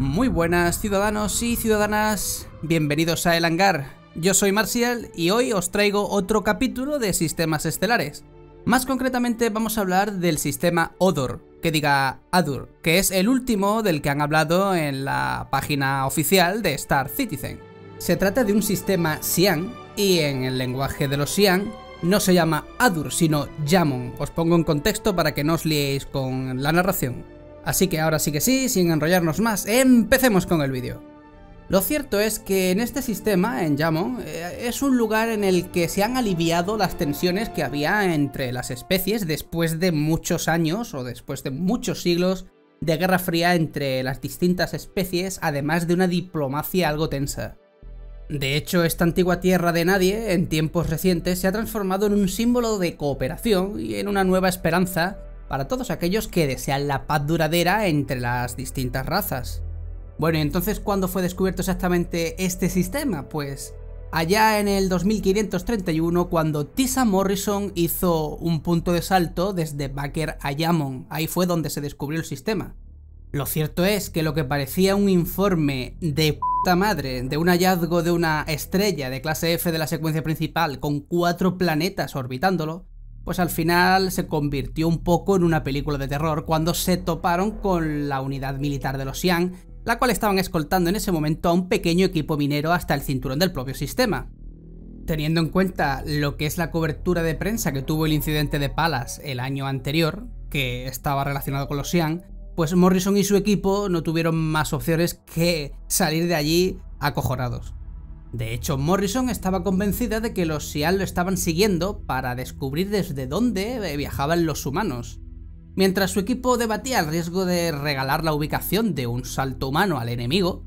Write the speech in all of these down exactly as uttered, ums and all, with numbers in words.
Muy buenas ciudadanos y ciudadanas, bienvenidos a El Hangar. Yo soy Marcial y hoy os traigo otro capítulo de sistemas estelares. Más concretamente vamos a hablar del sistema Odor, que diga Adur, que es el último del que han hablado en la página oficial de Star Citizen. Se trata de un sistema Xi'an y en el lenguaje de los Xi'an no se llama Adur sino Yā'mon. Os pongo en contexto para que no os liéis con la narración. Así que ahora sí que sí, sin enrollarnos más, empecemos con el vídeo. Lo cierto es que en este sistema, en Yā'mon, es un lugar en el que se han aliviado las tensiones que había entre las especies después de muchos años o después de muchos siglos de guerra fría entre las distintas especies, además de una diplomacia algo tensa. De hecho, esta antigua tierra de nadie, en tiempos recientes, se ha transformado en un símbolo de cooperación y en una nueva esperanza para todos aquellos que desean la paz duradera entre las distintas razas. Bueno, ¿y entonces cuándo fue descubierto exactamente este sistema? Pues allá en el dos mil quinientos treinta y uno, cuando Tisa Morrison hizo un punto de salto desde Baker a Yā'mon. Ahí fue donde se descubrió el sistema. Lo cierto es que lo que parecía un informe de puta madre de un hallazgo de una estrella de clase F de la secuencia principal con cuatro planetas orbitándolo, pues al final se convirtió un poco en una película de terror cuando se toparon con la unidad militar de los Xi'an, la cual estaban escoltando en ese momento a un pequeño equipo minero hasta el cinturón del propio sistema. Teniendo en cuenta lo que es la cobertura de prensa que tuvo el incidente de Pallas el año anterior, que estaba relacionado con los Xi'an, pues Morrison y su equipo no tuvieron más opciones que salir de allí acojonados. De hecho, Morrison estaba convencida de que los Xi'an lo estaban siguiendo para descubrir desde dónde viajaban los humanos. Mientras su equipo debatía el riesgo de regalar la ubicación de un salto humano al enemigo,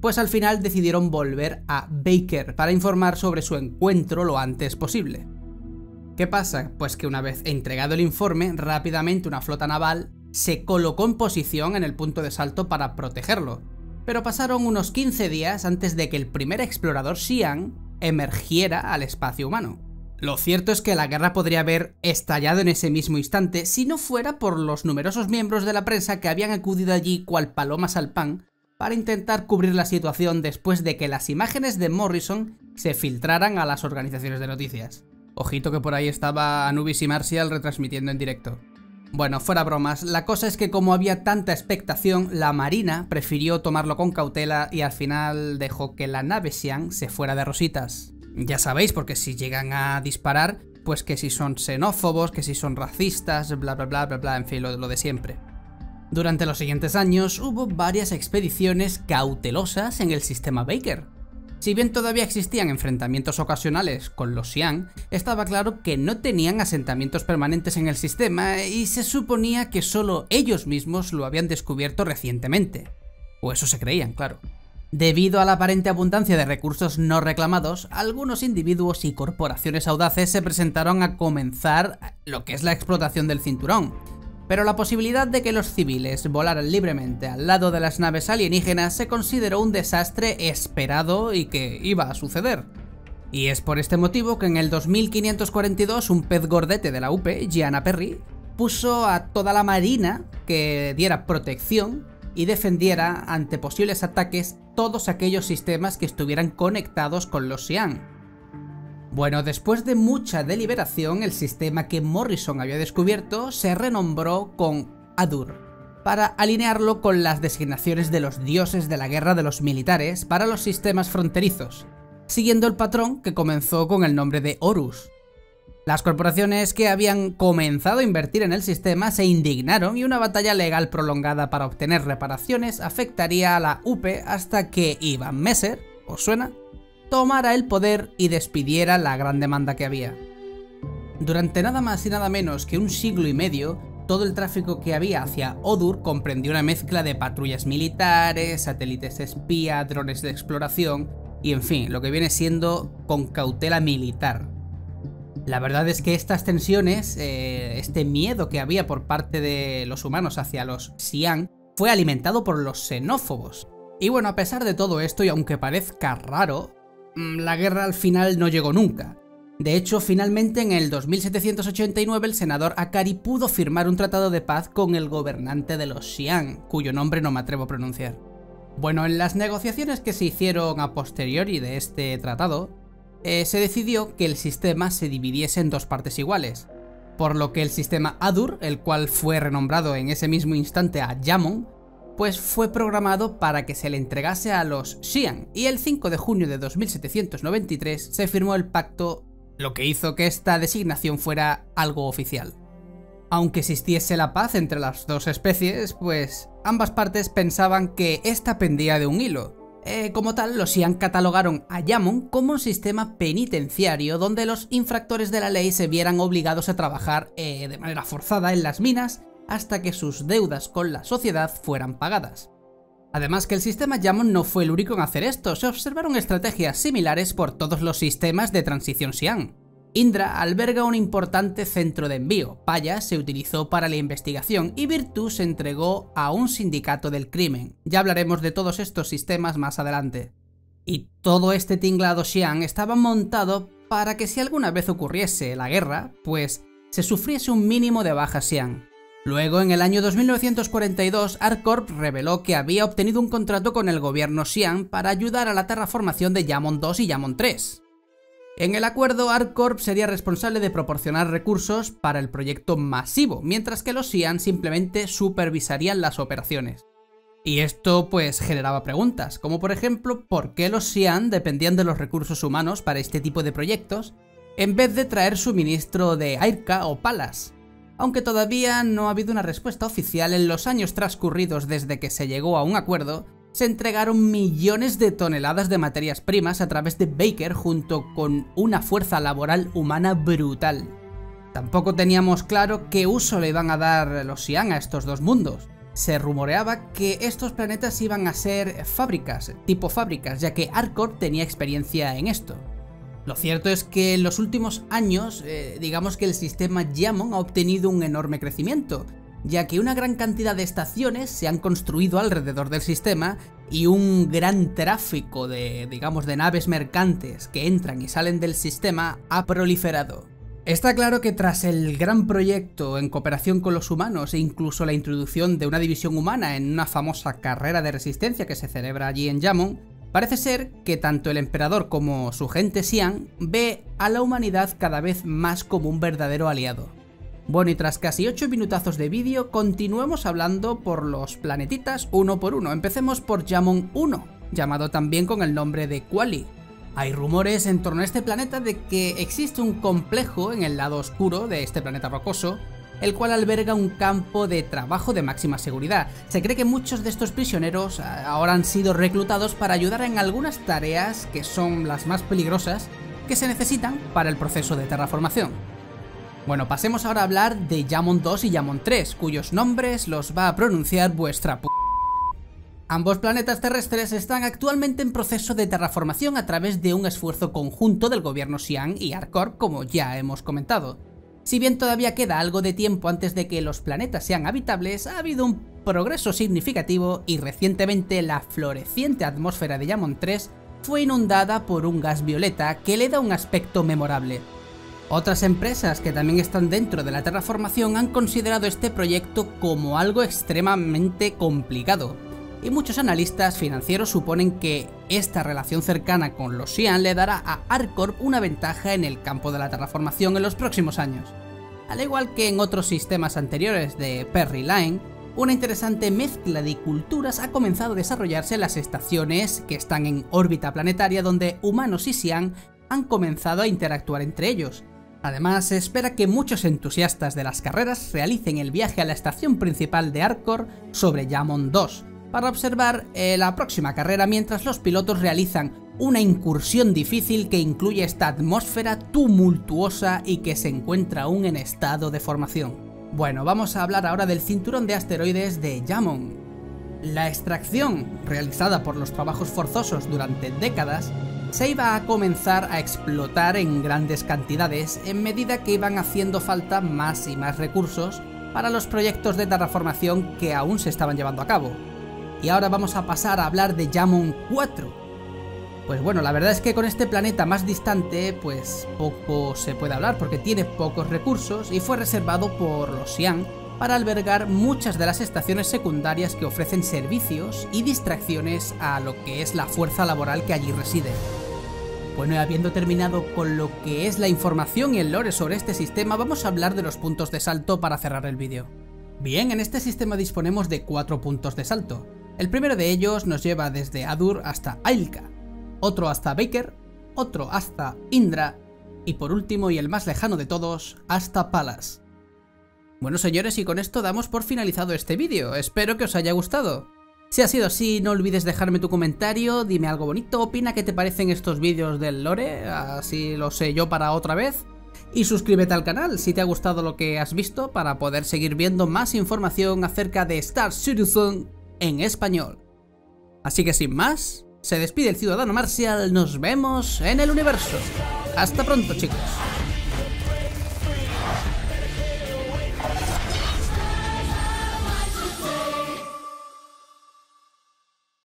pues al final decidieron volver a Baker para informar sobre su encuentro lo antes posible. ¿Qué pasa? Pues que una vez entregado el informe, rápidamente una flota naval se colocó en posición en el punto de salto para protegerlo. Pero pasaron unos quince días antes de que el primer explorador Xi'an emergiera al espacio humano. Lo cierto es que la guerra podría haber estallado en ese mismo instante si no fuera por los numerosos miembros de la prensa que habían acudido allí cual palomas al pan para intentar cubrir la situación después de que las imágenes de Morrison se filtraran a las organizaciones de noticias. Ojito que por ahí estaba Anubyss y Marcial retransmitiendo en directo. Bueno, fuera bromas, la cosa es que como había tanta expectación, la marina prefirió tomarlo con cautela y al final dejó que la nave Xi'an se fuera de rositas. Ya sabéis, porque si llegan a disparar, pues que si son xenófobos, que si son racistas, bla bla bla bla bla, en fin, lo, lo de siempre. Durante los siguientes años hubo varias expediciones cautelosas en el sistema Baker. Si bien todavía existían enfrentamientos ocasionales con los Xi'an, estaba claro que no tenían asentamientos permanentes en el sistema y se suponía que solo ellos mismos lo habían descubierto recientemente. O eso se creían, claro. Debido a la aparente abundancia de recursos no reclamados, algunos individuos y corporaciones audaces se presentaron a comenzar lo que es la explotación del cinturón. Pero la posibilidad de que los civiles volaran libremente al lado de las naves alienígenas se consideró un desastre esperado y que iba a suceder. Y es por este motivo que en el dos mil quinientos cuarenta y dos un pez gordete de la U P, Gianna Perry, puso a toda la marina que diera protección y defendiera ante posibles ataques todos aquellos sistemas que estuvieran conectados con los Xi'an. Bueno, después de mucha deliberación, el sistema que Morrison había descubierto se renombró con Adur, para alinearlo con las designaciones de los dioses de la guerra de los militares para los sistemas fronterizos, siguiendo el patrón que comenzó con el nombre de Horus. Las corporaciones que habían comenzado a invertir en el sistema se indignaron y una batalla legal prolongada para obtener reparaciones afectaría a la U P hasta que Ivan Messer, ¿os suena?, tomara el poder y despidiera la gran demanda que había. Durante nada más y nada menos que un siglo y medio, todo el tráfico que había hacia Odur comprendió una mezcla de patrullas militares, satélites espía, drones de exploración y en fin, lo que viene siendo con cautela militar. La verdad es que estas tensiones, eh, este miedo que había por parte de los humanos hacia los Xi'an, fue alimentado por los xenófobos. Y bueno, a pesar de todo esto y aunque parezca raro, la guerra al final no llegó nunca. De hecho, finalmente en el dos mil setecientos ochenta y nueve el senador Akari pudo firmar un tratado de paz con el gobernante de los Xi'an, cuyo nombre no me atrevo a pronunciar. Bueno, en las negociaciones que se hicieron a posteriori de este tratado, eh, se decidió que el sistema se dividiese en dos partes iguales, por lo que el sistema Hadur, el cual fue renombrado en ese mismo instante a Yā'mon, pues fue programado para que se le entregase a los Xi'an, y el cinco de junio de dos mil setecientos noventa y tres se firmó el pacto, lo que hizo que esta designación fuera algo oficial. Aunque existiese la paz entre las dos especies, pues ambas partes pensaban que esta pendía de un hilo. Eh, como tal, los Xi'an catalogaron a Yā'mon como un sistema penitenciario donde los infractores de la ley se vieran obligados a trabajar eh, de manera forzada en las minas hasta que sus deudas con la sociedad fueran pagadas. Además, que el sistema Yā'mon no fue el único en hacer esto, se observaron estrategias similares por todos los sistemas de transición Xi'an. Indra alberga un importante centro de envío, Paya se utilizó para la investigación y Virtu se entregó a un sindicato del crimen. Ya hablaremos de todos estos sistemas más adelante. Y todo este tinglado Xi'an estaba montado para que si alguna vez ocurriese la guerra, pues se sufriese un mínimo de bajas Xi'an. Luego, en el año dos mil novecientos cuarenta y dos, ArcCorp reveló que había obtenido un contrato con el gobierno Xi'an para ayudar a la terraformación de Yā'mon dos y Yā'mon tres. En el acuerdo, ArcCorp sería responsable de proporcionar recursos para el proyecto masivo, mientras que los Xi'an simplemente supervisarían las operaciones. Y esto pues generaba preguntas, como por ejemplo, ¿por qué los Xi'an dependían de los recursos humanos para este tipo de proyectos, en vez de traer suministro de Ailka o Pallas? Aunque todavía no ha habido una respuesta oficial, en los años transcurridos desde que se llegó a un acuerdo, se entregaron millones de toneladas de materias primas a través de Baker junto con una fuerza laboral humana brutal. Tampoco teníamos claro qué uso le iban a dar los Xi'an a estos dos mundos. Se rumoreaba que estos planetas iban a ser fábricas, tipo fábricas, ya que ArcCorp tenía experiencia en esto. Lo cierto es que en los últimos años, eh, digamos que el sistema Yā'mon ha obtenido un enorme crecimiento, ya que una gran cantidad de estaciones se han construido alrededor del sistema y un gran tráfico de, digamos, de naves mercantes que entran y salen del sistema ha proliferado. Está claro que tras el gran proyecto en cooperación con los humanos e incluso la introducción de una división humana en una famosa carrera de resistencia que se celebra allí en Yā'mon, parece ser que tanto el emperador como su gente Xi'an ve a la humanidad cada vez más como un verdadero aliado. Bueno, y tras casi ocho minutazos de vídeo, continuemos hablando por los planetitas uno por uno. Empecemos por Yā'mon uno, llamado también con el nombre de Quali. Hay rumores en torno a este planeta de que existe un complejo en el lado oscuro de este planeta rocoso, el cual alberga un campo de trabajo de máxima seguridad. Se cree que muchos de estos prisioneros ahora han sido reclutados para ayudar en algunas tareas que son las más peligrosas que se necesitan para el proceso de terraformación. Bueno, pasemos ahora a hablar de Yā'mon dos y Yā'mon tres, cuyos nombres los va a pronunciar vuestra p***. Ambos planetas terrestres están actualmente en proceso de terraformación a través de un esfuerzo conjunto del gobierno Xi'an y ArcCorp, como ya hemos comentado. Si bien todavía queda algo de tiempo antes de que los planetas sean habitables, ha habido un progreso significativo y recientemente la floreciente atmósfera de Yā'mon tres fue inundada por un gas violeta que le da un aspecto memorable. Otras empresas que también están dentro de la terraformación han considerado este proyecto como algo extremadamente complicado, y muchos analistas financieros suponen que esta relación cercana con los Xi'an le dará a ArcCorp una ventaja en el campo de la terraformación en los próximos años. Al igual que en otros sistemas anteriores de Perry Line, una interesante mezcla de culturas ha comenzado a desarrollarse en las estaciones que están en órbita planetaria donde humanos y Xi'an han comenzado a interactuar entre ellos. Además, se espera que muchos entusiastas de las carreras realicen el viaje a la estación principal de ArcCorp sobre Yā'mon dos para observar eh, la próxima carrera mientras los pilotos realizan una incursión difícil que incluye esta atmósfera tumultuosa y que se encuentra aún en estado de formación. Bueno, vamos a hablar ahora del cinturón de asteroides de Yā'mon. La extracción, realizada por los trabajos forzosos durante décadas, se iba a comenzar a explotar en grandes cantidades en medida que iban haciendo falta más y más recursos para los proyectos de terraformación que aún se estaban llevando a cabo. Y ahora vamos a pasar a hablar de Yā'mon cuatro. Pues bueno, la verdad es que con este planeta más distante pues poco se puede hablar porque tiene pocos recursos y fue reservado por los Xi'an para albergar muchas de las estaciones secundarias que ofrecen servicios y distracciones a lo que es la fuerza laboral que allí reside. Bueno, y habiendo terminado con lo que es la información y el lore sobre este sistema, vamos a hablar de los puntos de salto para cerrar el vídeo. Bien, en este sistema disponemos de cuatro puntos de salto. El primero de ellos nos lleva desde Hadur hasta Ailka, otro hasta Baker, otro hasta Indra y por último y el más lejano de todos, hasta Pallas. Bueno señores, y con esto damos por finalizado este vídeo, espero que os haya gustado. Si ha sido así, no olvides dejarme tu comentario, dime algo bonito, opina qué te parecen estos vídeos del lore, así lo sé yo para otra vez. Y suscríbete al canal si te ha gustado lo que has visto para poder seguir viendo más información acerca de Star Citizen en español. Así que sin más, se despide el ciudadano marcial, nos vemos en el universo. Hasta pronto chicos.